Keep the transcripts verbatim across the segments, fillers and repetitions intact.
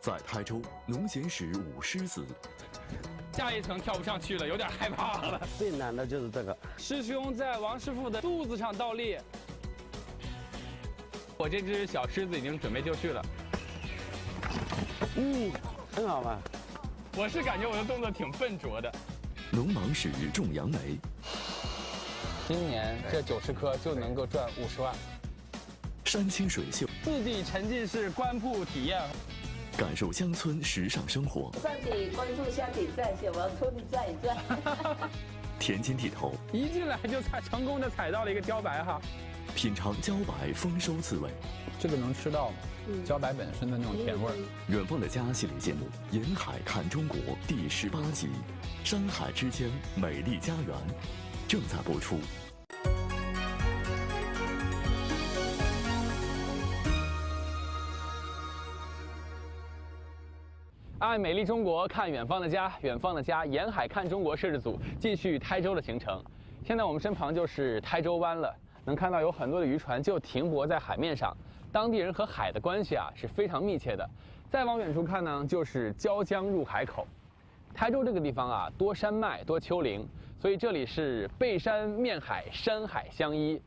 在台州农闲时舞狮子。下一层跳不上去了，有点害怕了。最难的就是这个。师兄在王师傅的肚子上倒立。我这只小狮子已经准备就绪了。嗯，很好玩。我是感觉我的动作挺笨拙的。农忙时种杨梅。 今年这九十棵就能够赚五十万。山清水秀，自己沉浸式观瀑体验，感受乡村时尚生活。上体关注下体在线，我要出去转一转。田间地头，一进来就踩成功的踩到了一个茭白哈。品尝茭白丰收滋味，这个能吃到吗？茭白本身的那种甜味。远方的家系列节目《沿海看中国》第十八集，《山海之间美丽家园》。 正在播出。爱美丽中国，看远方的家，远方的家，沿海看中国摄制组继续台州的行程。现在我们身旁就是台州湾了，能看到有很多的渔船就停泊在海面上。当地人和海的关系啊是非常密切的。再往远处看呢，就是椒江入海口。台州这个地方啊，多山脉，多丘陵。 所以这里是背山面海，山海相依，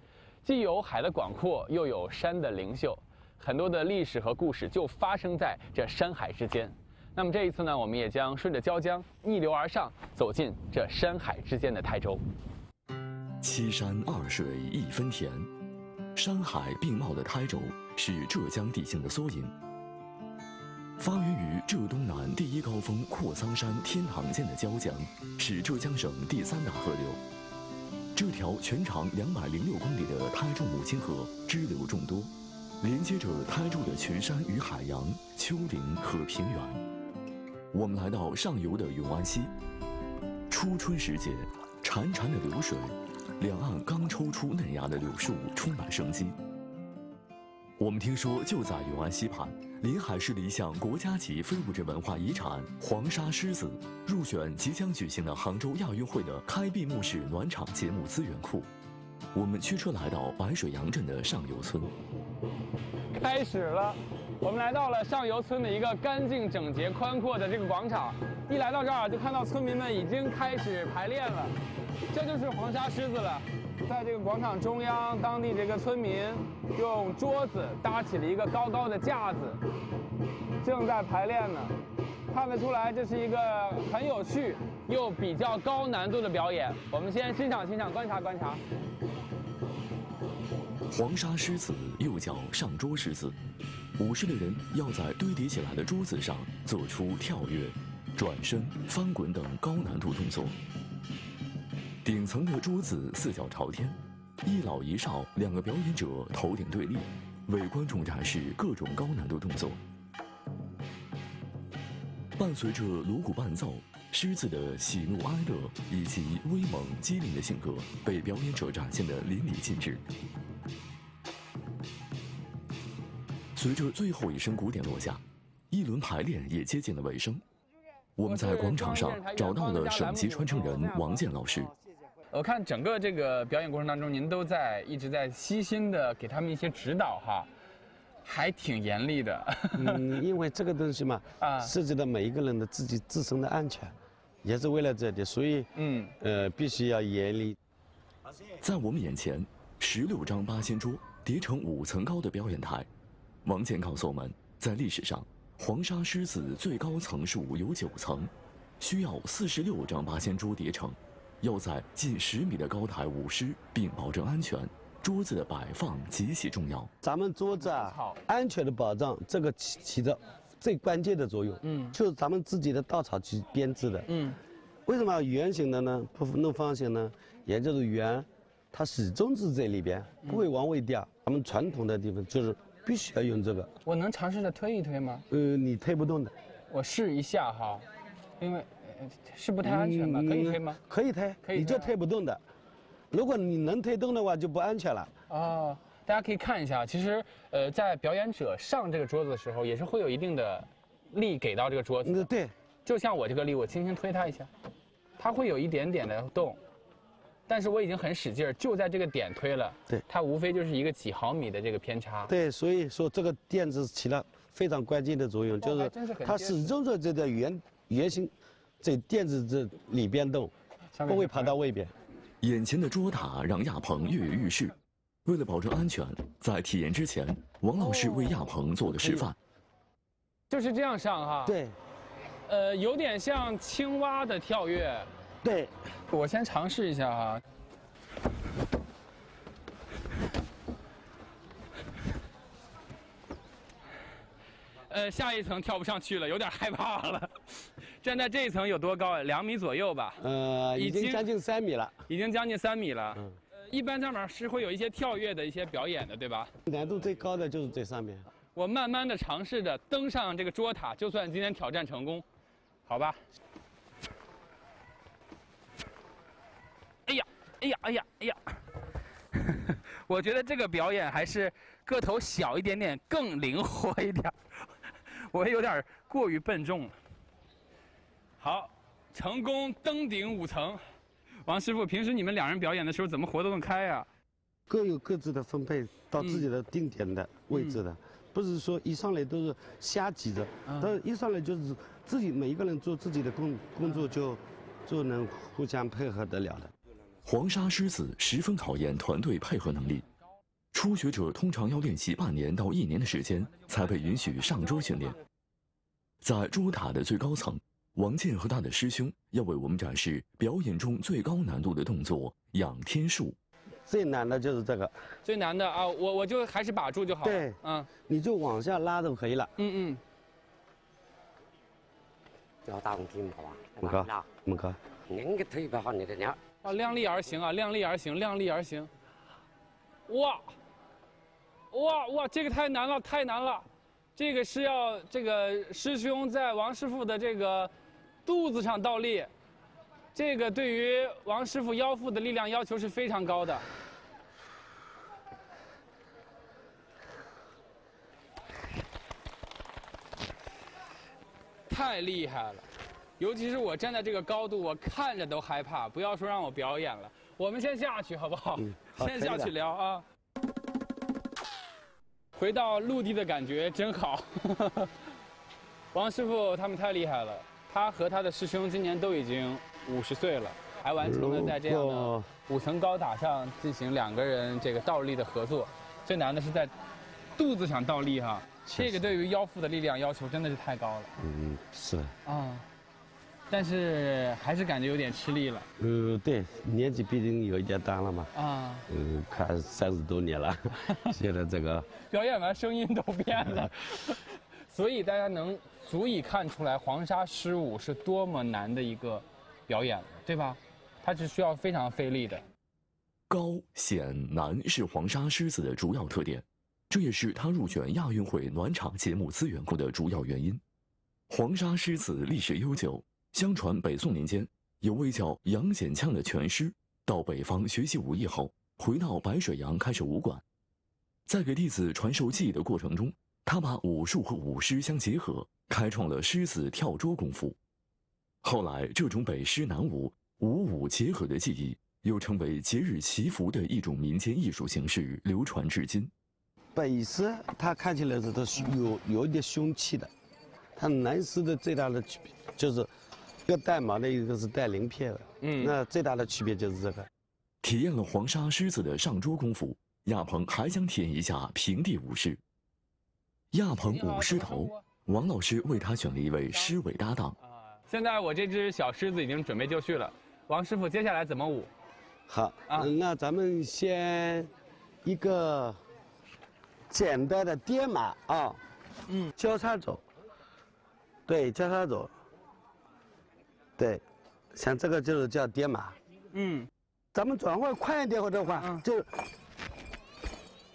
既有海的广阔，又有山的灵秀，很多的历史和故事就发生在这山海之间。那么这一次呢，我们也将顺着椒江逆流而上，走进这山海之间的台州。七山二水一分田，山海并茂的台州是浙江地形的缩影。发源于浙东南第一高峰阔桑山天堂间的椒江，是浙江省第三大河流。这条全长两百零六公里的台州母亲河支流众多，连接着台州的群山与海洋、丘陵和平原。我们来到上游的永安溪，初春时节，潺潺的流水，两岸刚抽出嫩芽的柳树充满生机。 我们听说，就在永安溪畔，临海市的一项国家级非物质文化遗产“黄沙狮子”入选即将举行的杭州亚运会的开闭幕式暖场节目资源库。我们驱车来到白水洋镇的上游村，开始了。我们来到了上游村的一个干净、整洁、宽阔的这个广场。一来到这儿，就看到村民们已经开始排练了。这就是黄沙狮子了。 在这个广场中央，当地这个村民用桌子搭起了一个高高的架子，正在排练呢。看得出来，这是一个很有趣又比较高难度的表演。我们先欣赏欣赏，观察观察。黄沙狮子又叫上桌狮子，舞狮的人要在堆叠起来的桌子上做出跳跃、转身、翻滚等高难度动作。 顶层的桌子四脚朝天，一老一少两个表演者头顶对立，为观众展示各种高难度动作。伴随着锣鼓伴奏，狮子的喜怒哀乐以及威猛机灵的性格被表演者展现得淋漓尽致。随着最后一声鼓点落下，一轮排练也接近了尾声。我们在广场上找到了省级传承人王健老师。 我看整个这个表演过程当中，您都在一直在悉心的给他们一些指导哈，还挺严厉的。嗯，因为这个东西嘛，啊，涉及到每一个人的自己自身的安全，也是为了这点，所以嗯呃必须要严厉。在我们眼前，十六张八仙桌叠成五层高的表演台。王健告诉我们，在历史上，黄沙狮子最高层数有九层，需要四十六张八仙桌叠成。 要在近十米的高台舞狮，并保证安全，桌子的摆放极其重要。咱们桌子啊，安全的保障，这个起起着最关键的作用。嗯，就是咱们自己的稻草去编制的。嗯，为什么圆形的呢？不弄方形呢？也就是圆，它始终是在里边，不会往外掉。嗯、咱们传统的地方就是必须要用这个。我能尝试着推一推吗？呃，你推不动的。我试一下哈，因为。 是不太安全吧？嗯、可以推吗？可以推，可以推啊、你就推不动的。如果你能推动的话，就不安全了。哦，大家可以看一下，其实呃，在表演者上这个桌子的时候，也是会有一定的力给到这个桌子。嗯，对。就像我这个力，我轻轻推它一下，它会有一点点的动，但是我已经很使劲儿，就在这个点推了。对。它无非就是一个几毫米的这个偏差。对，所以说这个垫子起了非常关键的作用，就是它始终在这个圆圆形在垫子这里边动，不会爬到外边。眼前的桌塔让亚鹏跃跃欲试。为了保证安全，在体验之前，王老师为亚鹏做了示范。就是这样上哈。对。呃，有点像青蛙的跳跃。对。我先尝试一下哈。 呃，下一层跳不上去了，有点害怕了。站在这一层有多高啊？两米左右吧。呃，已经将近三米了。已经将近三米了。嗯。呃，一般上面是会有一些跳跃的一些表演的，对吧？难度最高的就是最上面。我慢慢的尝试着登上这个桌塔，就算今天挑战成功，好吧？哎呀，哎呀，哎呀，哎呀！我觉得这个表演还是个头小一点点更灵活一点。 我有点过于笨重了。好，成功登顶五层。王师傅，平时你们两人表演的时候怎么活动开呀、啊？各有各自的分配到自己的定点的位置的，嗯、不是说一上来都是瞎挤着，嗯、但是一上来就是自己每一个人做自己的工工作就，就能互相配合得了的。黄沙狮子十分考验团队配合能力。 初学者通常要练习半年到一年的时间，才被允许上桌训练。在珠塔的最高层，王健和他的师兄要为我们展示表演中最高难度的动作——仰天术。最难的就是这个。最难的啊，我我就还是把住就好了。对，嗯，你就往下拉就可以了。嗯嗯。叫大公鸡母吧。母哥。母哥。您给推吧，好你的娘。啊，量力而行啊，量力而行，量力而行。哇！ 哇哇，这个太难了，太难了！这个是要这个师兄在王师傅的这个肚子上倒立，这个对于王师傅腰腹的力量要求是非常高的。太厉害了，尤其是我站在这个高度，我看着都害怕，不要说让我表演了。我们先下去好不好？嗯、好先下去聊啊。 回到陆地的感觉真好，王师傅他们太厉害了。他和他的师兄今年都已经五十岁了，还完成了在这样的五层高塔上进行两个人这个倒立的合作。最难的是在肚子上倒立哈，这个对于腰腹的力量要求真的是太高了。嗯，是啊，但是还是感觉有点吃力了。呃，对，年纪毕竟有一点大了嘛。啊，嗯，看三十多年了，现在这个。 表演完声音都变了，所以大家能足以看出来黄沙狮舞是多么难的一个表演了，对吧？它是需要非常费力的。高险难是黄沙狮子的主要特点，这也是它入选亚运会暖场节目资源库的主要原因。黄沙狮子历史悠久，相传北宋年间有位叫杨显羌的拳师到北方学习武艺后，回到白水洋开设武馆。 在给弟子传授技艺的过程中，他把武术和舞狮相结合，开创了狮子跳桌功夫。后来，这种北狮南舞、舞武结合的技艺，又成为节日祈福的一种民间艺术形式，流传至今。北狮它看起来是它有有一点凶气的，它南狮的最大的区别就是一个带毛的，一个是带鳞片的。嗯，那最大的区别就是这个。体验了黄沙狮子的上桌功夫。 亚鹏还想体验一下平地舞狮。亚鹏舞狮头，王老师为他选了一位狮尾搭档。现在我这只小狮子已经准备就绪了。王师傅，接下来怎么舞？好，啊、那咱们先一个简单的颠马啊，嗯，交叉走，对，交叉走，对，像这个就是叫颠马。嗯，咱们转换快一点或者换，嗯、就。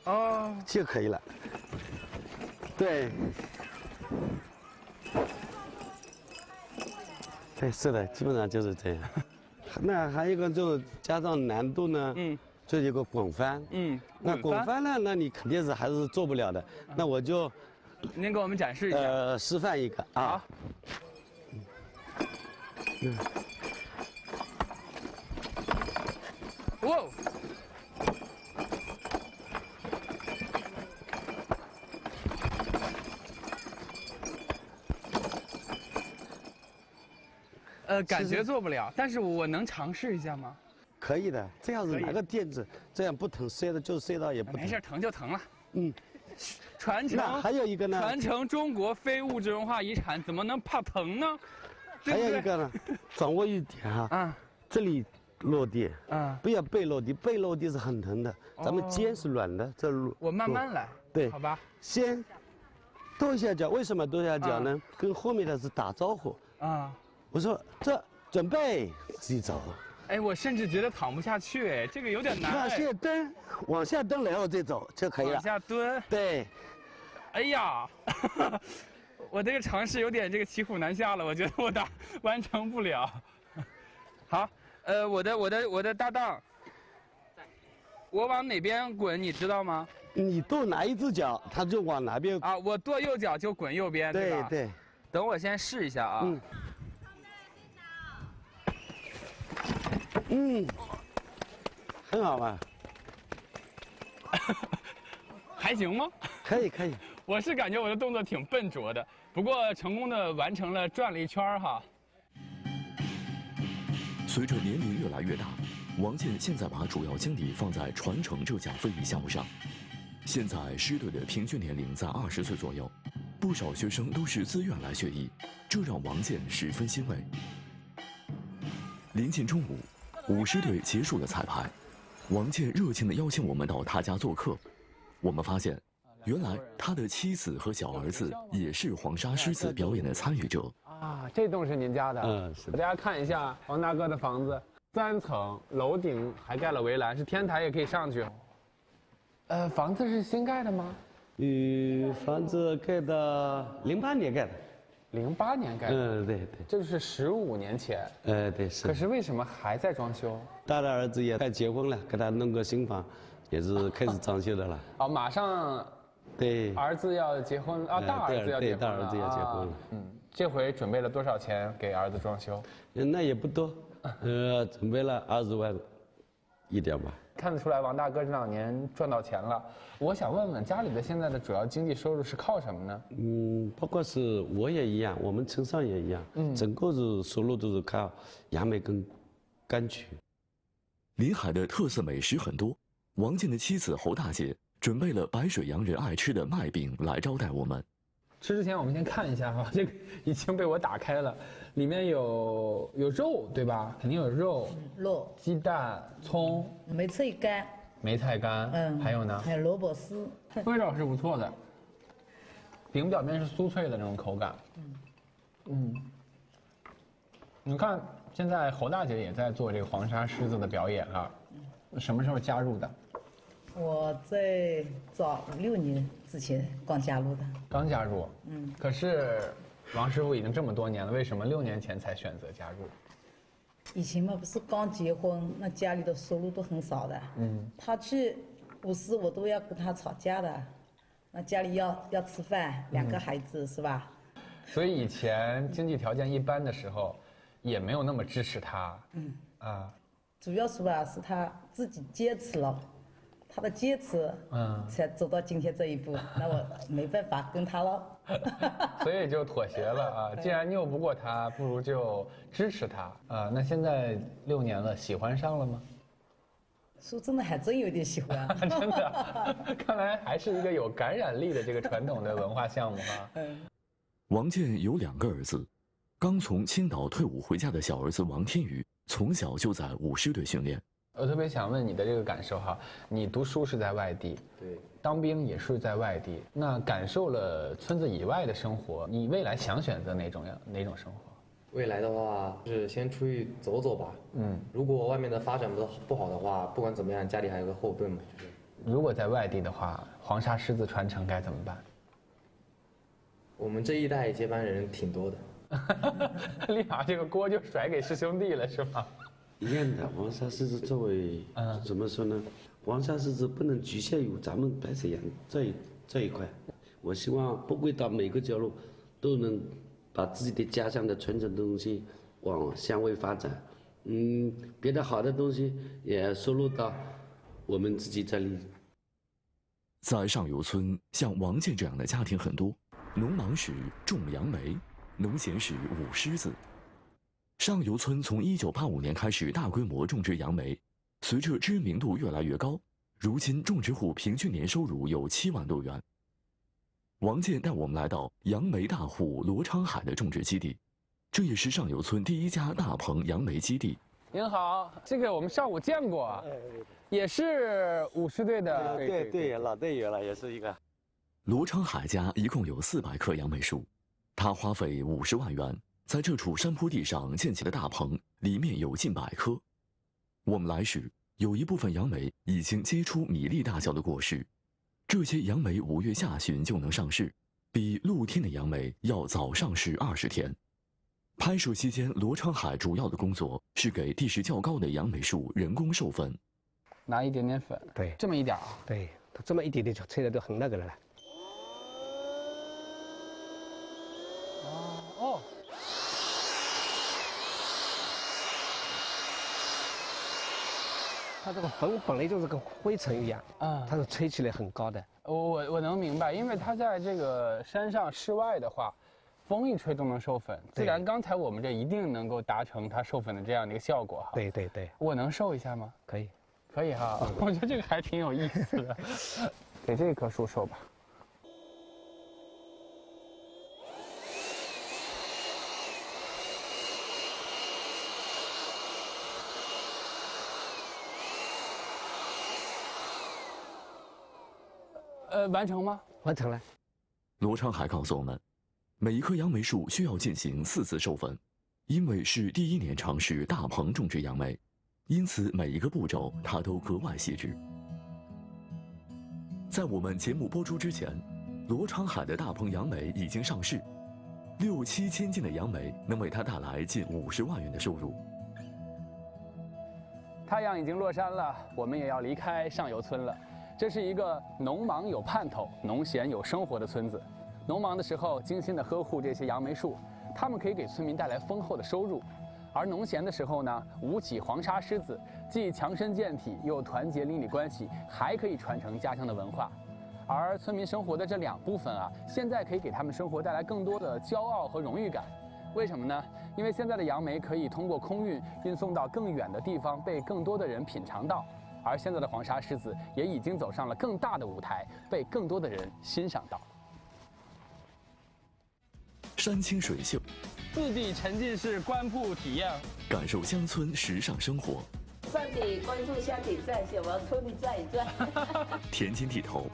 哦， oh. 就可以了。对，对，是的，基本上就是这样。那还有一个就是加上难度呢，嗯，就一个滚翻，嗯，那滚翻呢，那你肯定是还是做不了的。嗯、那我就，您给我们展示一下，呃，示范一个啊。嗯。哇！呃，感觉做不了，但是我能尝试一下吗？可以的，这样子拿个垫子，这样不疼，摔的就摔到也不疼。没事，疼就疼了。嗯，传承还有一个呢，传承中国非物质文化遗产，怎么能怕疼呢？对对还有一个呢，掌握一点哈、啊，啊、这里落地，啊、不要背落地，背落地是很疼的。哦、咱们肩是软的，这我慢慢来，对，好吧，先。 跺下脚，为什么跺下脚呢？啊、跟后面的是打招呼啊！我说这准备自己走。哎，我甚至觉得躺不下去，哎，这个有点难。往下蹲，往下蹲，然后再走就可以了。往下蹲。对。哎呀，我这个尝试有点这个骑虎难下了，我觉得我打完成不了。好，呃，我的我的我的搭档，我往哪边滚，你知道吗？ 你跺哪一只脚，它就往哪边啊！我跺右脚就滚右边，对吧？对对。等我先试一下啊。嗯。嗯，很好吧？还行吗？可以可以。我是感觉我的动作挺笨拙的，不过成功的完成了转了一圈哈。随着年龄越来越大，王健现在把主要精力放在传承这项非遗项目上。 现在师队的平均年龄在二十岁左右，不少学生都是自愿来学艺，这让王健十分欣慰。临近中午，舞狮队结束了彩排，王健热情地邀请我们到他家做客。我们发现，原来他的妻子和小儿子也是黄沙狮子表演的参与者。啊，这栋是您家的？嗯，是的。大家看一下王大哥的房子，三层，楼顶还盖了围栏，是天台也可以上去。 呃，房子是新盖的吗？嗯、呃，房子盖的零八年盖的，零八年盖的。嗯，对对，这就是十五年前。呃，对是。可是为什么还在装修？大的儿子也快结婚了，给他弄个新房，也是开始装修的了。啊，马上，对，儿子要结婚啊，大儿子要结婚了。对，大儿子要结婚了。嗯，这回准备了多少钱给儿子装修？那也不多，呃，准备了二十万。 一点吧，看得出来，王大哥这两年赚到钱了。我想问问，家里的现在的主要经济收入是靠什么呢？嗯，包括是我也一样，我们村上也一样，嗯，整个是收入都是靠杨梅跟柑橘。临海的特色美食很多，王健的妻子侯大姐准备了白水洋人爱吃的麦饼来招待我们。吃之前，我们先看一下哈，这个已经被我打开了。 里面有有肉对吧？肯定有肉、肉、鸡蛋、葱、梅菜干、梅菜干，嗯，还有呢？还有萝卜丝，味道是不错的。饼表面是酥脆的那种口感。嗯嗯，你看，现在侯大姐也在做这个黄沙狮子的表演了、啊。什么时候加入的？我在早五六年之前刚加入的。刚加入。嗯。可是。 王师傅已经这么多年了，为什么六年前才选择加入？以前嘛，不是刚结婚，那家里的收入都很少的。嗯。他去舞狮，我都要跟他吵架的。那家里要要吃饭，两个孩子、嗯、是吧？所以以前经济条件一般的时候，也没有那么支持他。嗯。啊。主要是吧，是他自己坚持了，他的坚持，嗯，才走到今天这一步。那我没办法跟他了。所以就妥协了啊！既然拗不过他，不如就支持他啊！那现在六年了，喜欢上了吗？说真的，还真有点喜欢。真的，看来还是一个有感染力的这个传统的文化项目啊。王健有两个儿子，刚从青岛退伍回家的小儿子王天宇，从小就在舞狮队训练。我特别想问你的这个感受哈，你读书是在外地，对。 当兵也是在外地，那感受了村子以外的生活，你未来想选择哪种样哪种生活？未来的话是先出去走走吧。嗯，如果外面的发展不不好的话，不管怎么样，家里还有个后盾嘛。就是、如果在外地的话，黄沙狮子传承该怎么办？我们这一代接班人挺多的，立马这个锅就甩给师兄弟了，是吗？一样的，黄沙狮子作为、嗯、怎么说呢？ 黄沙狮子不能局限于咱们白水洋这一这一块，我希望不归到每个角落，都能把自己的家乡的传承东西往向外发展，嗯，别的好的东西也收录到我们自己这里。在上游村，像王健这样的家庭很多，农忙时种杨梅，农闲时舞狮子。上游村从一九八五年开始大规模种植杨梅，随着知名度越来越高，如今种植户平均年收入有七万多元。王健带我们来到杨梅大户罗昌海的种植基地，这也是上游村第一家大棚杨梅基地。您好，这个我们上午见过，也是舞狮队的，对对对，老队员了，也是一个。罗昌海家一共有四百棵杨梅树，他花费五十万元。 在这处山坡地上建起的大棚，里面有近百棵。我们来时，有一部分杨梅已经结出米粒大小的果实。这些杨梅五月下旬就能上市，比露天的杨梅要早上市二十天。拍摄期间，罗昌海主要的工作是给地势较高的杨梅树人工授粉，拿一点点粉，对，这么一点啊，对，它这么一点点就吹的都很那个了。 它这个粉本来就是跟灰尘一样啊，它是吹起来很高的。我我我能明白，因为它在这个山上室外的话，风一吹都能授粉。自然，刚才我们这一定能够达成它授粉的这样的一个效果哈。对对对，我能授一下吗？可以，可以哈。我觉得这个还挺有意思的，给这棵树授吧。 呃，完成吗？完成了。罗昌海告诉我们，每一棵杨梅树需要进行四次授粉，因为是第一年尝试大棚种植杨梅，因此每一个步骤他都格外细致。在我们节目播出之前，罗昌海的大棚杨梅已经上市，六七千斤的杨梅能为他带来近五十万元的收入。太阳已经落山了，我们也要离开上游村了。 这是一个农忙有盼头、农闲有生活的村子。农忙的时候，精心的呵护这些杨梅树，它们可以给村民带来丰厚的收入；而农闲的时候呢，舞起黄沙狮子，既强身健体，又团结邻里关系，还可以传承家乡的文化。而村民生活的这两部分啊，现在可以给他们生活带来更多的骄傲和荣誉感。为什么呢？因为现在的杨梅可以通过空运运送到更远的地方，被更多的人品尝到。 而现在的黄沙狮子也已经走上了更大的舞台，被更多的人欣赏到。山清水秀，四 D 沉浸式观瀑体验，感受乡村时尚生活。三 D 关注乡体在线，往村里转一转。田间地头，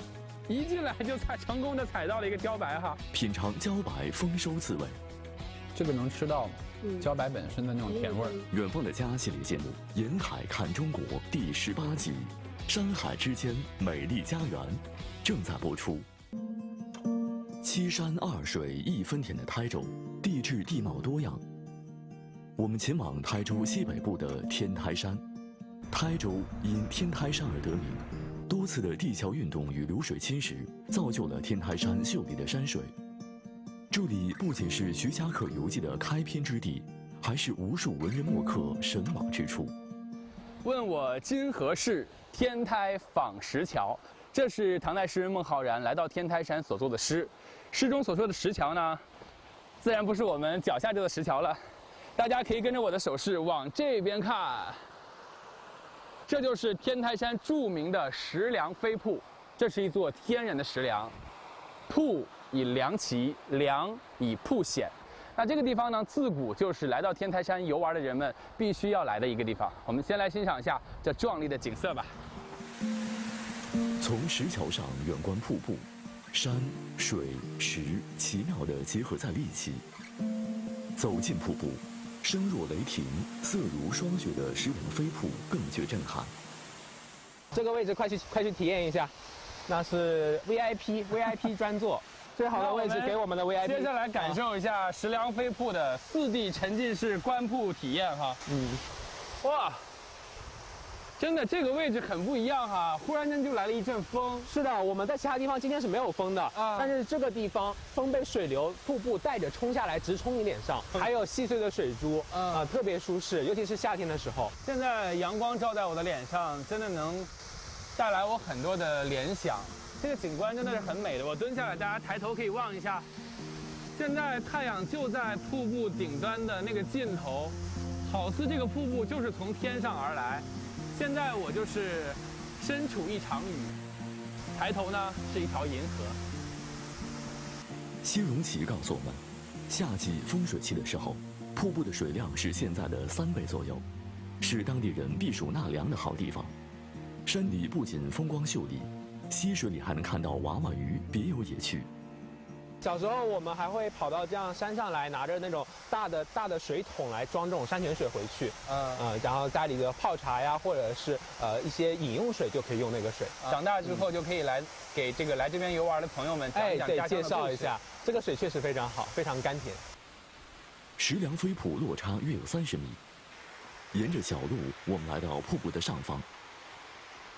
一进来就踩成功的踩到了一个茭白哈，品尝茭白丰收滋味。这个能吃到吗？ 茭白本身的那种甜味儿。远方的家系列节目《沿海看中国》第十八集《山海之间美丽家园》正在播出。七山二水一分田的台州，地质地貌多样。我们前往台州西北部的天台山，台州因天台山而得名。多次的地壳运动与流水侵蚀，造就了天台山秀丽的山水。 这里不仅是徐霞客游记的开篇之地，还是无数文人墨客神往之处。问我今何事？天台访石桥。这是唐代诗人孟浩然来到天台山所作的诗。诗中所说的石桥呢，自然不是我们脚下这座石桥了。大家可以跟着我的手势往这边看，这就是天台山著名的石梁飞瀑。这是一座天然的石梁，瀑。 以梁奇，梁以瀑险。那这个地方呢，自古就是来到天台山游玩的人们必须要来的一个地方。我们先来欣赏一下这壮丽的景色吧。从石桥上远观瀑布，山水石奇妙地结合在一起。走进瀑布，声若雷霆，色如霜雪的石梁飞瀑更觉震撼。这个位置快去快去体验一下，那是 V I P V I P 专座。最好的位置给我们的 V I P。接下来感受一下石梁飞瀑的四 D 沉浸式观瀑体验哈。嗯。哇，真的这个位置很不一样哈，忽然间就来了一阵风。是的，我们在其他地方今天是没有风的，啊、但是这个地方风被水流、瀑布带着冲下来，直冲你脸上，还有细碎的水珠，啊、嗯呃，特别舒适，尤其是夏天的时候。现在阳光照在我的脸上，真的能带来我很多的联想。 这个景观真的是很美的，我蹲下来，大家抬头可以望一下，现在太阳就在瀑布顶端的那个尽头，好似这个瀑布就是从天上而来。现在我就是身处一场雨，抬头呢是一条银河。辛荣奇告诉我们，夏季丰水期的时候，瀑布的水量是现在的三倍左右，是当地人避暑纳凉的好地方。山里不仅风光秀丽，溪水里还能看到娃娃鱼，别有野趣。 小时候我们还会跑到这样山上来，拿着那种大的大的水桶来装这种山泉水回去，嗯嗯，然后家里的泡茶呀，或者是呃一些饮用水就可以用那个水。长大之后就可以来给这个来这边游玩的朋友们讲一讲家乡的故事。哎，对，介绍一下，这个水确实非常好，非常甘甜。石梁飞瀑落差约有三十米，沿着小路我们来到瀑布的上方，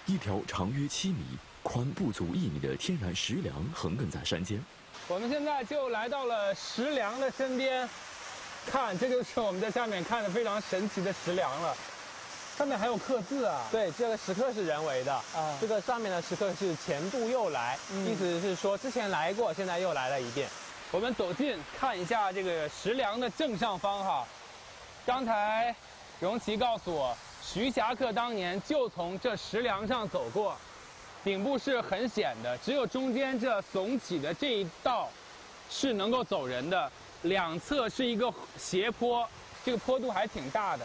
一条长约七米、宽不足一米的天然石梁横亘在山间。 我们现在就来到了石梁的身边，看，这就是我们在下面看的非常神奇的石梁了。上面还有刻字啊！对，这个石刻是人为的啊。嗯、这个上面的石刻是前度又来，嗯、意思是说之前来过，现在又来了一遍。我们走近看一下这个石梁的正上方哈。刚才荣奇告诉我，徐侠客当年就从这石梁上走过。 顶部是很险的，只有中间这耸起的这一道是能够走人的，两侧是一个斜坡，这个坡度还挺大的，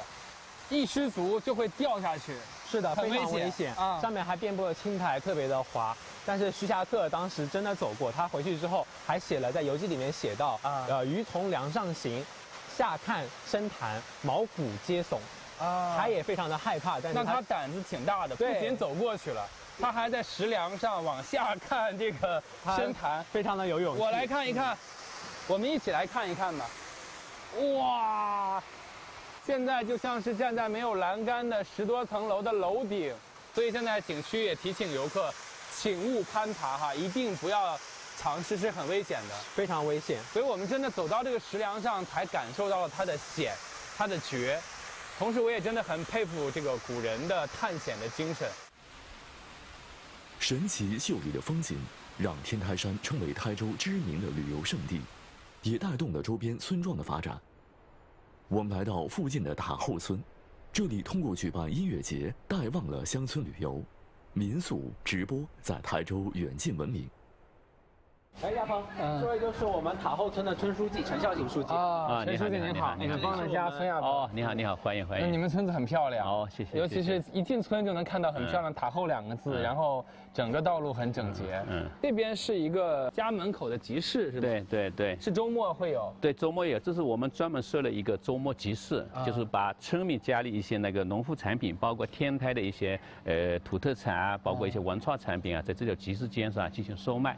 一失足就会掉下去。是的，非常危险啊！上面还遍布了青苔，特别的滑。但是徐霞客当时真的走过，他回去之后还写了在游记里面写到啊，呃，鱼从梁上行，下看深潭，毛骨皆悚。啊，他也非常的害怕，但是他胆子挺大的，不仅走过去了。 他还在石梁上往下看这个深潭，非常的有勇气。我来看一看，嗯、我们一起来看一看吧。哇，现在就像是站在没有栏杆的十多层楼的楼顶，所以现在景区也提醒游客，请勿攀爬哈，一定不要尝试，是很危险的，非常危险。所以我们真的走到这个石梁上，才感受到了它的险，它的绝。同时，我也真的很佩服这个古人的探险的精神。 神奇秀丽的风景，让天台山成为台州知名的旅游胜地，也带动了周边村庄的发展。我们来到附近的打后村，这里通过举办音乐节，带旺了乡村旅游，民宿、直播在台州远近闻名。 哎，亚鹏，这位就是我们塔后村的村书记陈孝景书记啊，陈书记您好，你是帮人家村亚鹏哦，你好你好，欢迎欢迎。那你们村子很漂亮哦，谢谢。尤其是一进村就能看到很漂亮“塔后”两个字，然后整个道路很整洁。嗯，这边是一个家门口的集市，是吧？对对对，是周末会有。对，周末有，这是我们专门设了一个周末集市，就是把村民家里一些那个农副产品，包括天台的一些呃土特产啊，包括一些文创产品啊，在这条集市街上进行售卖。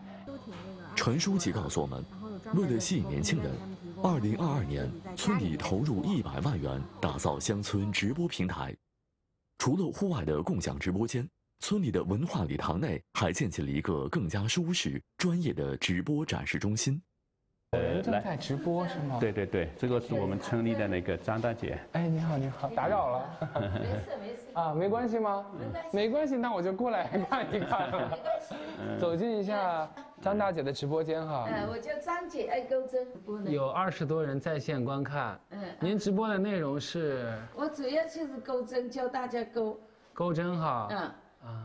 陈书记告诉我们，为了吸引年轻人，二零二二年村里投入一百万元打造乡村直播平台。除了户外的共享直播间，村里的文化礼堂内还建起了一个更加舒适、专业的直播展示中心。 人正在直播是吗？对对对，这个是我们村里的那个张大姐。哎，你好，你好，打扰了。没事没事啊，没关系吗？没关系，那我就过来看一看。走进一下张大姐的直播间哈。嗯，我叫张姐爱钩针。有二十多人在线观看。嗯，您直播的内容是？我主要就是钩针，教大家钩。钩针哈。嗯。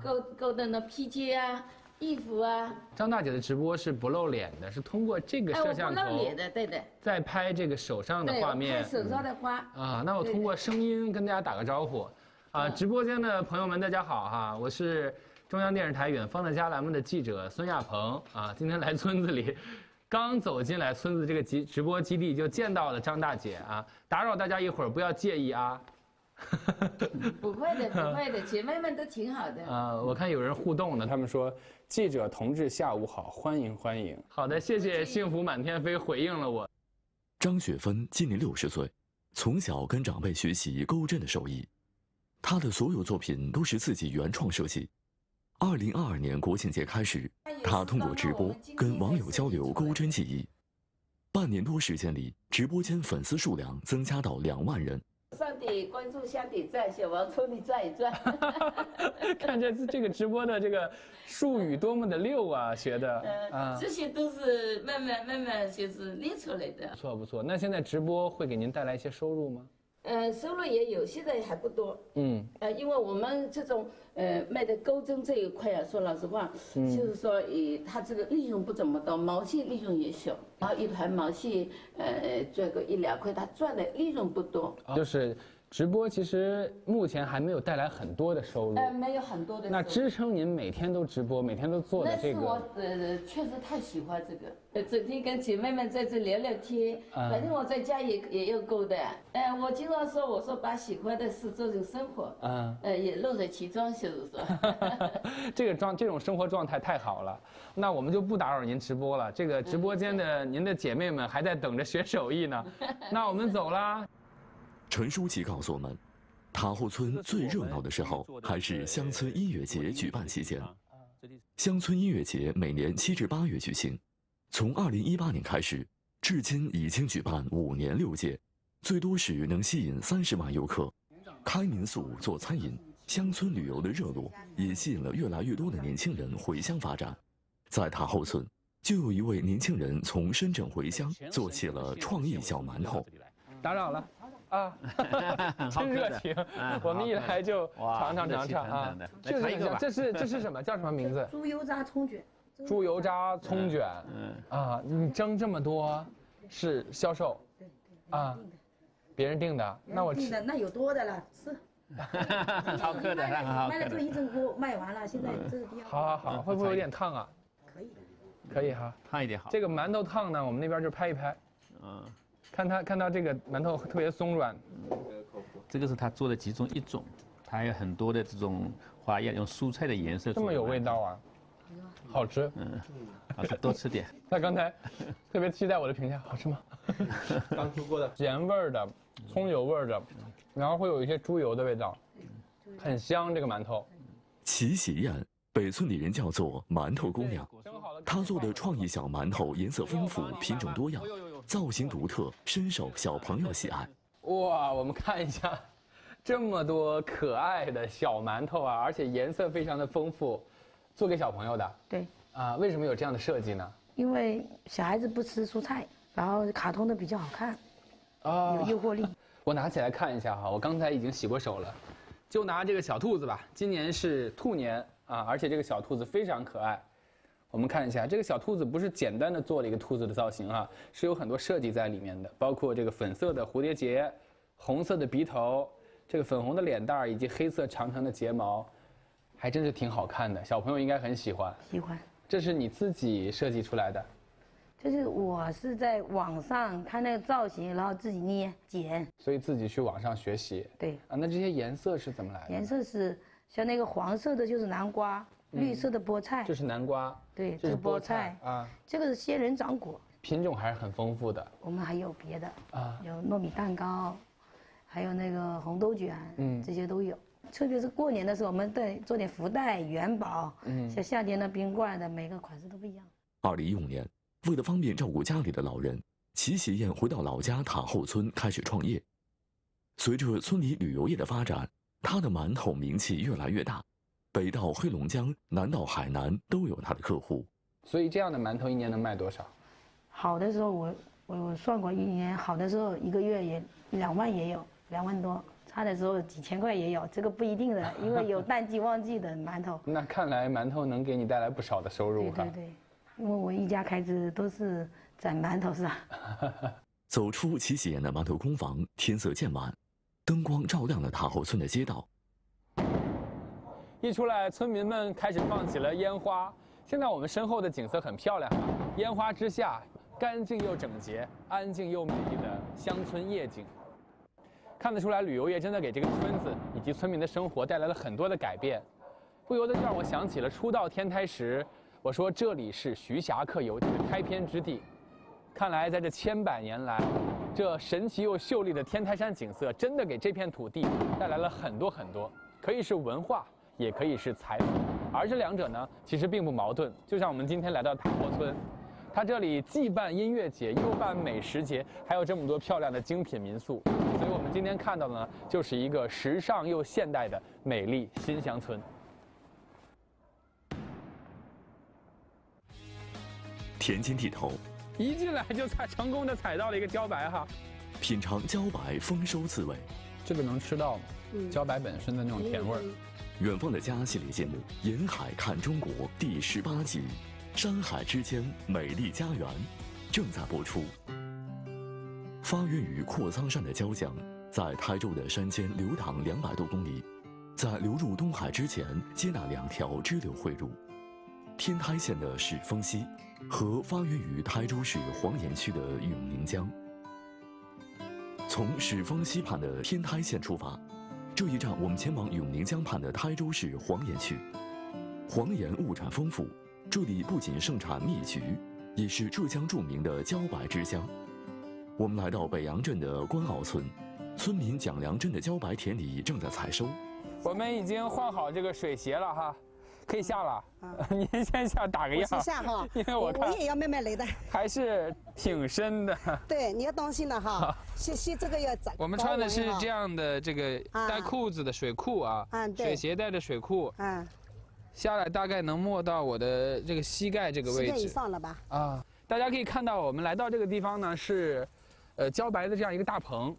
钩钩的那披肩啊。 衣服啊，张大姐的直播是不露脸的，是通过这个摄像头，哎，我不露脸的，对的，在拍这个手上的画面，拍手上的花啊。那我通过声音跟大家打个招呼，啊，直播间的朋友们，大家好哈，我是中央电视台《远方的家》栏目的记者孙亚鹏啊，今天来村子里，刚走进来村子这个直直播基地就见到了张大姐啊，打扰大家一会儿，不要介意啊。 不会的，不会的，姐妹们都挺好的。啊、呃，我看有人互动呢，他们说：“记者同志下午好，欢迎欢迎。”好的，谢谢幸福满天飞回应了我。张雪芬今年六十岁，从小跟长辈学习钩针的手艺，她的所有作品都是自己原创设计。二零二二年国庆节开始，她通过直播跟网友交流钩针技艺。半年多时间里，直播间粉丝数量增加到两万人。底关注箱底赞，小王冲你转一转。看这这个直播的这个术语多么的溜啊，学的。嗯、呃，这些都是慢慢慢慢就是练出来的。不错不错，那现在直播会给您带来一些收入吗？ 嗯，收入也有，现在还不多。嗯，呃，因为我们这种呃卖的钩针这一块啊，说老实话，嗯、就是说，以它这个利润不怎么多，毛线利润也小。然后一盘毛线，呃，赚个一两块，它赚的利润不多。就是直播其实目前还没有带来很多的收入。呃，没有很多的收入。那支撑您每天都直播，每天都做的这个。那是我呃确实太喜欢这个。 整天跟姐妹们在这聊聊天，反正我在家也也有够的。哎，我经常说，我说把喜欢的事做成生活，嗯，呃，也乐在其中，就是说。这个状这种生活状态太好了，那我们就不打扰您直播了。这个直播间的您的姐妹们还在等着学手艺呢，那我们走啦。陈书记告诉我们，塔后村最热闹的时候还是乡村音乐节举办期间。乡村音乐节每年七至八月举行。 从二零一八年开始，至今已经举办五年六届，最多时能吸引三十万游客。开民宿、做餐饮、乡村旅游的热路，也吸引了越来越多的年轻人回乡发展。在塔后村，就有一位年轻人从深圳回乡，做起了创意小馒头。打扰了啊，真热情！我们一来就尝尝尝尝啊，这是一个，这是这是什么？叫什么名字？猪油渣葱卷。 猪油渣葱卷，嗯啊，你蒸这么多，是销售，对对啊，别人定的，那我吃的那有多的了，吃，好客的，卖了就一整锅卖完了，现在这是第二。好好好，会不会有点烫啊？可以，可以哈，烫一点好。这个馒头烫呢，我们那边就拍一拍，嗯，看它看到这个馒头特别松软，这个是他做的其中一种，它有很多的这种花样，用蔬菜的颜色。这么有味道啊！ 好吃，嗯，好吃，多吃点。他刚才特别期待我的评价，好吃吗？刚出锅的，咸味的，葱油味的，然后会有一些猪油的味道，很香。这个馒头，齐喜燕被村里人叫做馒头姑娘。她做的创意小馒头颜色丰富，品种多样，造型独特，深受小朋友喜爱。哇，我们看一下，这么多可爱的小馒头啊，而且颜色非常的丰富。 做给小朋友的，对啊，为什么有这样的设计呢？因为小孩子不吃蔬菜，然后卡通的比较好看，啊，有诱惑力。我拿起来看一下哈，我刚才已经洗过手了，就拿这个小兔子吧。今年是兔年啊，而且这个小兔子非常可爱。我们看一下，这个小兔子不是简单的做了一个兔子的造型啊，是有很多设计在里面的，包括这个粉色的蝴蝶结、红色的鼻头、这个粉红的脸蛋儿以及黑色长长的睫毛。 还真是挺好看的，小朋友应该很喜欢。喜欢，这是你自己设计出来的？就是我是在网上看那个造型，然后自己捏剪。所以自己去网上学习。对啊，那这些颜色是怎么来的？颜色是像那个黄色的就是南瓜，嗯、绿色的菠菜。这是南瓜。对，这是菠菜啊。这个是仙人掌果。品种还是很丰富的。我们还有别的啊，有糯米蛋糕，还有那个红豆卷，嗯，这些都有。 特别是过年的时候，我们对做点福袋、元宝，嗯，像夏天的冰棍的，每个款式都不一样。二零一五年，为了方便照顾家里的老人，齐喜燕回到老家塔后村开始创业。随着村里旅游业的发展，她的馒头名气越来越大，北到黑龙江，南到海南都有她的客户。所以这样的馒头一年能卖多少？好的时候我我我算过，一年好的时候一个月也两万也有，两万多。 他的时候几千块也有，这个不一定的，因为有淡季旺季的馒头。那看来馒头能给你带来不少的收入哈。对对对，因为我一家开支都是在馒头上。走出齐喜燕的馒头工坊，天色渐晚，灯光照亮了塔后村的街道。一出来，村民们开始放起了烟花。现在我们身后的景色很漂亮啊，烟花之下，干净又整洁，安静又美丽的乡村夜景。 看得出来，旅游业真的给这个村子以及村民的生活带来了很多的改变，不由得让我想起了初到天台时，我说这里是徐霞客游记的开篇之地。看来，在这千百年来，这神奇又秀丽的天台山景色，真的给这片土地带来了很多很多，可以是文化，也可以是财富，而这两者呢，其实并不矛盾。就像我们今天来到塔后村。它这里既办音乐节，又办美食节，还有这么多漂亮的精品民宿。所以我们今天看到的呢，就是一个时尚又现代的美丽新乡村。 田间地头，一进来就踩成功的踩到了一个茭白哈。品尝茭白丰收滋味，这个能吃到吗？茭白本身的那种甜味儿。嗯、远方的家系列节目《沿海看中国》第十八集《山海之间美丽家园》正在播出。发源于阔苍山的椒江，在台州的山间流淌两百多公里，在流入东海之前，接纳两条支流汇入。 天台县的始峰溪和发源于台州市黄岩区的永宁江。从始峰溪畔的天台县出发，这一站我们前往永宁江畔的台州市黄岩区。黄岩物产丰富，这里不仅盛产蜜桔，也是浙江著名的茭白之乡。我们来到北洋镇的关澳村，村民蒋良珍的茭白田里正在采收。我们已经换好这个水鞋了哈。 可以下了，啊、您先下打个样。我下哈，因为我我也要慢慢来的。还是挺深的。对，你要当心了哈。洗洗这个要扎。我们穿的是这样的这个带裤子的水裤啊，啊水鞋带着水裤。啊，下来大概能没到我的这个膝盖这个位置。膝盖以上了吧？啊，大家可以看到，我们来到这个地方呢是，呃，茭白的这样一个大棚。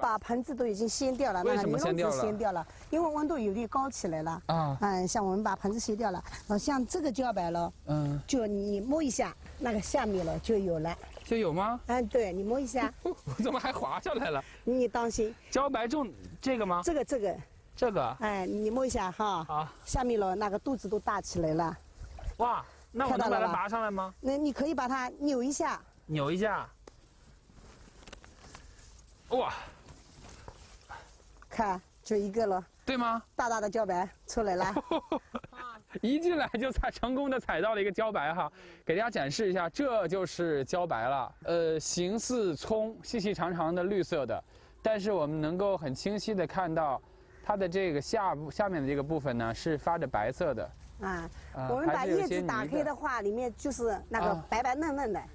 把盆子都已经掀掉了，那个尼龙子掀掉了，因为温度有点高起来了。啊，嗯，像我们把盆子掀掉了，然后像这个茭白了，嗯，就你摸一下，那个下面了就有了。就有吗？嗯，对，你摸一下。我怎么还滑下来了？你当心。茭白种这个吗？这个这个这个。哎，你摸一下哈。啊。下面了，那个肚子都大起来了。哇，那我能把它拔上来吗？那你可以把它扭一下。扭一下。哇。 看，就一个了，对吗？大大的茭白出来了，一进来就踩成功的踩到了一个茭白哈，给大家展示一下，这就是茭白了。呃，形似葱，细细长长的绿色的，但是我们能够很清晰的看到，它的这个下部下面的这个部分呢是发着白色的。啊，呃、我们把叶子打开的话，里面就是那个白白嫩嫩的。啊、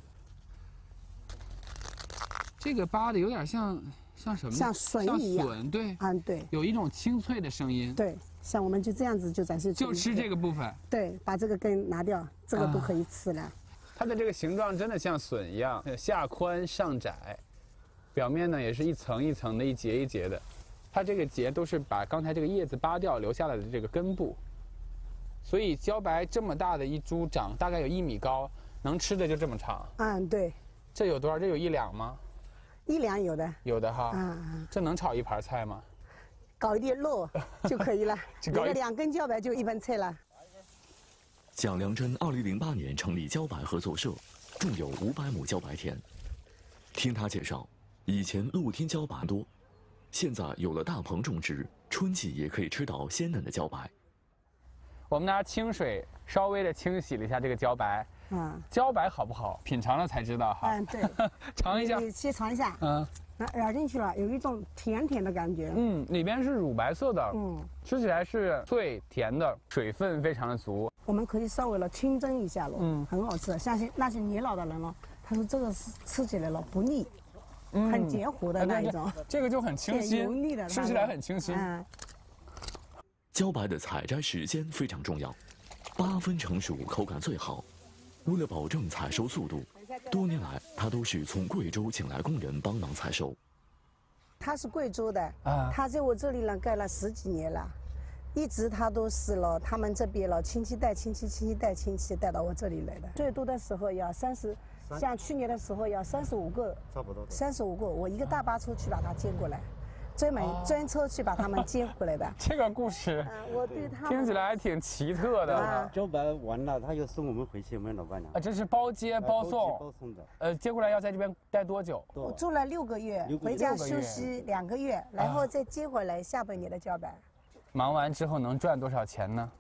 这个扒的有点像。 像什么？像笋一样。像笋，对。嗯，对。有一种清脆的声音。对，像我们就这样子就展示。就吃这个部分。对，把这个根拿掉，这个都可以吃了。啊、它的这个形状真的像笋一样，下宽上窄，表面呢也是一层一层的，一节一节的。它这个节都是把刚才这个叶子扒掉留下来的这个根部。所以茭白这么大的一株长，大概有一米高，能吃的就这么长。嗯，对。这有多少？这有一两吗？ 一两有的，有的哈，嗯、这能炒一盘菜吗？搞一点肉就可以了，搞两根茭白就一盆菜了。蒋良珍二零零八年成立茭白合作社，种有五百亩茭白田。听他介绍，以前露天茭白多，现在有了大棚种植，春季也可以吃到鲜嫩的茭白。我们拿清水稍微的清洗了一下这个茭白。 嗯，茭白好不好？品尝了才知道哈。嗯，对，尝一下。你先尝一下。嗯，咬进去了，有一种甜甜的感觉。嗯，里边是乳白色的。嗯，吃起来是脆甜的，水分非常的足。我们可以稍微了清蒸一下了。嗯，很好吃。像那些年老的人了，他说这个是吃起来了不腻，嗯，很结糊的那一种。这个就很清新，油腻的，吃起来很清新。嗯，茭白的采摘时间非常重要，八分成熟口感最好。 为了保证采收速度，多年来他都是从贵州请来工人帮忙采收。他是贵州的，啊、他在我这里呢盖了十几年了，一直他都是了他们这边了亲戚带亲戚，亲戚带亲戚带到我这里来的。最多的时候要三十，像去年的时候要三十五个，差不多三十五个，我一个大巴车去把它接过来。 专门专车去把他们接回来的。这个故事，我对他听起来还挺奇特的。交白完了，他又送我们回去，我们老伴娘。啊，这是包接包送。包送的。呃，接过来要在这边待多久？我住了六个月，回家休息两个月，然后再接回来下半年的交白。忙完之后能赚多少钱呢？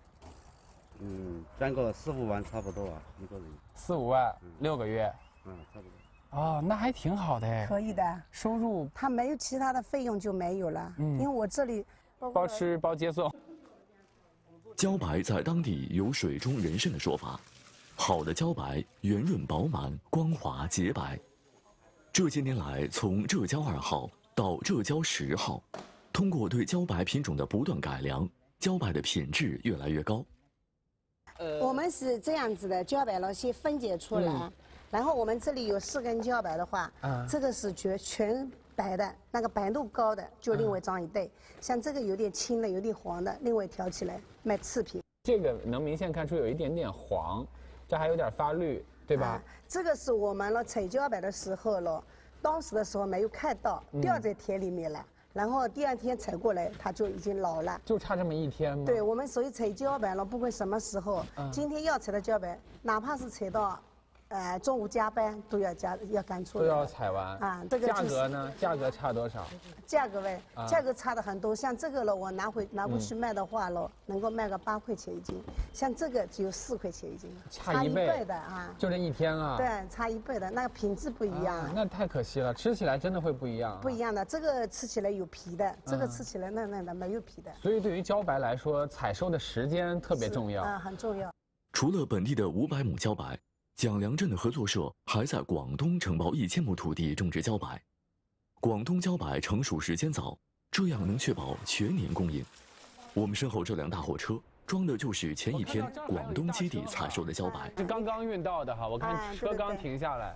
嗯，赚个四五万差不多啊，一个人。四五万，六个月。嗯，差不多。 哦，那还挺好的哎，可以的，收入他没有其他的费用就没有了，嗯，因为我这里包吃包接送。茭白在当地有“水中人参”的说法，好的茭白圆润饱满、光滑洁白。这些年来，从浙胶二号到浙胶十号，通过对茭白品种的不断改良，茭白的品质越来越高。呃，我们是这样子的，茭白呢先分解出来，嗯、然后我们这里有四根茭白的话，嗯、这个是全全。 白的那个白度高的就另外装一袋，嗯、像这个有点青的、有点黄的，另外挑起来卖次品。这个能明显看出有一点点黄，这还有点发绿，对吧？啊、这个是我们了采茭白的时候了，当时的时候没有看到，掉在田里面了。嗯 然后第二天采过来，它就已经老了，就差这么一天吗？对，我们所以采茭白了，不管什么时候，嗯、今天要采的茭白，哪怕是采到。 呃，中午加班都要加要赶出来，都要采完啊。这个、就是、价格呢？价格差多少？价格呗，啊、价格差的很多。像这个了，我拿回拿过去卖的话了，嗯、能够卖个八块钱一斤。像这个只有四块钱一斤，差一倍，差一倍的啊。就这一天啊？对，差一倍的，那个品质不一样、啊。那太可惜了，吃起来真的会不一样、啊。不一样的，这个吃起来有皮的，这个吃起来嫩嫩的，没有皮的。所以对于茭白来说，采收的时间特别重要啊，很重要。除了本地的五百亩茭白。 蒋梁镇的合作社还在广东承包一千亩土地种植茭白，广东茭白成熟时间早，这样能确保全年供应。我们身后这辆大货车装的就是前一天广东基地采收的茭白，是刚刚运到的哈。我看车刚停下来，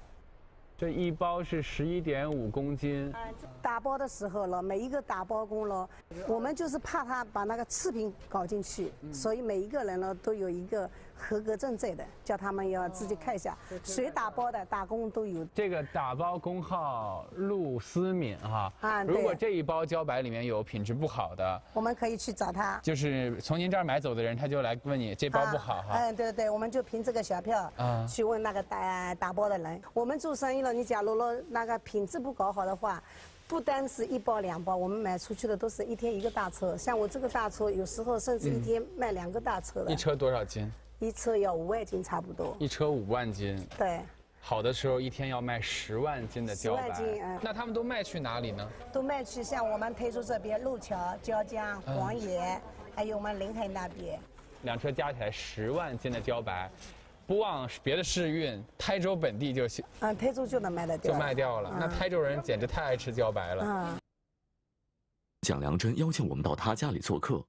这一包是十一点五公斤。打包的时候了，每一个打包工了，我们就是怕他把那个次品搞进去，所以每一个人呢都有一个。 合格证在的，叫他们要自己看一下，哦、谁打包的打工都有。这个打包工号陆思敏哈，啊，如果这一包茭白里面有品质不好的，我们可以去找他。就是从您这儿买走的人，他就来问你这包不好哈。嗯、啊啊，对对，我们就凭这个小票啊去问那个打打包的人。我们做生意了，你假如了那个品质不搞好的话。 不单是一包两包，我们买出去的都是一天一个大车。像我这个大车，有时候甚至一天卖两个大车的。嗯、一车多少斤？一车要五万斤差不多。一车五万斤。对。好的时候一天要卖十万斤的茭白。十万斤，嗯。那他们都卖去哪里呢？都卖去像我们台州这边路桥、椒江、黄岩，嗯、还有我们临海那边。两车加起来十万斤的茭白。 不往别的市运，台州本地就行。啊，台州就能卖得掉，就卖掉了。嗯、那台州人简直太爱吃茭白了。嗯、蒋良珍邀请我们到他家里做客，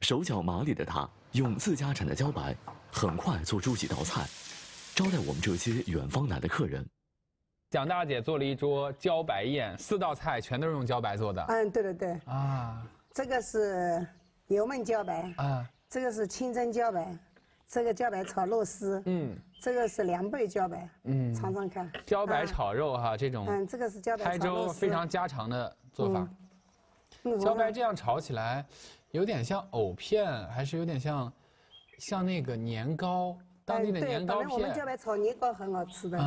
手脚麻利的他用自家产的茭白，很快做出几道菜，招待我们这些远方来的客人。蒋大姐做了一桌茭白宴，四道菜全都是用茭白做的。嗯，对对对。啊，这个是油焖茭白，啊，这个是清蒸茭白。 这个茭白炒肉丝，嗯，这个是凉拌茭白，嗯，尝尝看。茭白炒肉哈，这种，嗯，这个是茭白炒肉丝，台州非常家常的做法。茭白这样炒起来，有点像藕片，还是有点像，像那个年糕，当地的年糕片。我们茭白炒年糕很好吃的。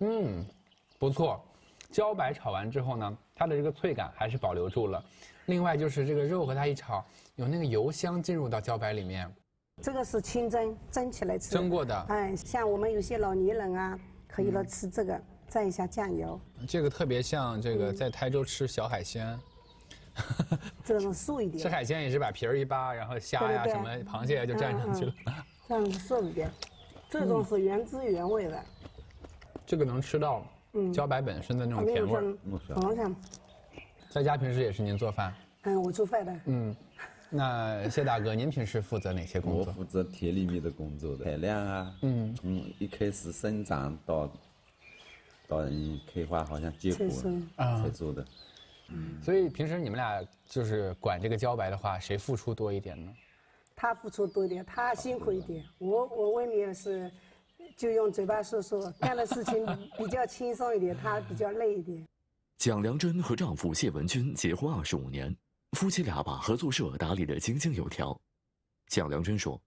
嗯，不错。茭白炒完之后呢，它的这个脆感还是保留住了。另外就是这个肉和它一炒，有那个油香进入到茭白里面。 这个是清蒸，蒸起来吃。蒸过的。哎，像我们有些老年人啊，可以了吃这个，蘸一下酱油。这个特别像这个在台州吃小海鲜，这种素一点。吃海鲜也是把皮儿一扒，然后虾呀什么螃蟹就蘸上去了。这样素一点，这种是原汁原味的。这个能吃到茭白本身的那种甜味。尝尝。在家平时也是您做饭？嗯，我做饭的。嗯。 那谢大哥，您平时负责哪些工作？我负责田里面的工作，采量啊，嗯嗯，一开始生长到到人开花，好像结果才做的。嗯，所以平时你们俩就是管这个茭白的话，谁付出多一点呢？他付出多一点，他辛苦一点。我我外面是就用嘴巴说说，干的事情比较轻松一点，他比较累一点。蒋良珍和丈夫谢文军结婚二十五年。 夫妻俩把合作社打理得井井有条。蒋良珍说，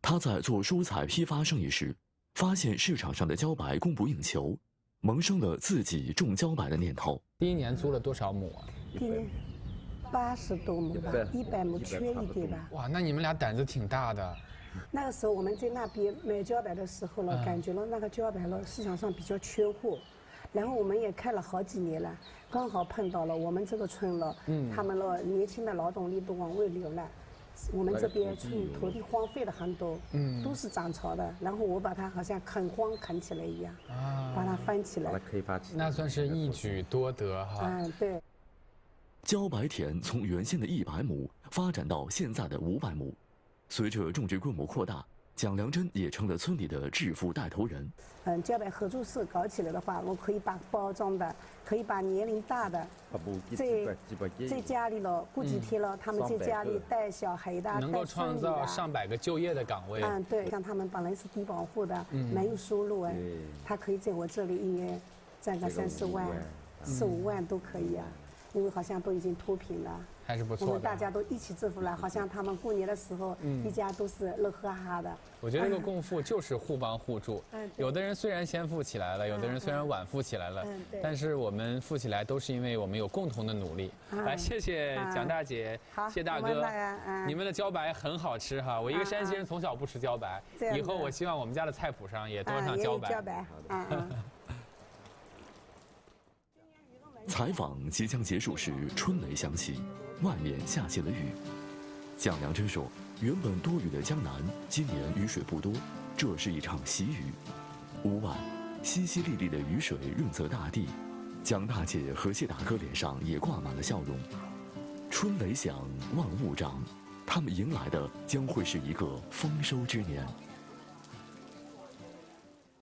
她在做蔬菜批发生意时，发现市场上的茭白供不应求，萌生了自己种茭白的念头。第一年租了多少亩啊？第一年八十多亩吧，一百亩缺一点吧。哇，那你们俩胆子挺大的。那个时候我们在那边买茭白的时候呢，嗯、感觉到那个茭白了市场上比较缺货。 然后我们也开了好几年了，刚好碰到了我们这个村了，嗯、他们了年轻的劳动力都往外流了，我们这边处于土地荒废了很多，嗯，都是涨潮的。然后我把它好像垦荒垦起来一样，啊，把它翻起来，把它开发起来，那算是一举多得哈。嗯，对。茭白田从原先的一百亩发展到现在的五百亩，随着种植规模扩大，蒋良珍也成了村里的致富带头人。嗯，茭白合作社搞起来的话，我可以把包装的，可以把年龄大的。 在在家里了，过几天了，他们在家里带小孩的，能够创造上百个就业的岗位。嗯，对，像他们本来是低保户的，没有收入哎，他可以在我这里一年赚个三四万、四五万都可以啊，因为好像都已经脱贫了，还是不错。我们大家都一起致富了，好像他们过年的时候，一家都是乐呵哈的。我觉得这个共富就是互帮互助。嗯，有的人虽然先富起来了，有的人虽然晚富起来了，但是我们富起来都是因为我们有 有共同的努力，来，谢谢蒋大姐，谢大哥，你们的茭白很好吃哈。我一个山西人，从小不吃茭白，以后我希望我们家的菜谱上也多上茭白。采访即将结束时，春雷响起，外面下起了雨。蒋良珍说：“原本多雨的江南，今年雨水不多，这是一场喜雨。屋外，淅淅沥沥的雨水润泽大地。” 蒋大姐和谢大哥脸上也挂满了笑容。春雷响，万物长，他们迎来的将会是一个丰收之年。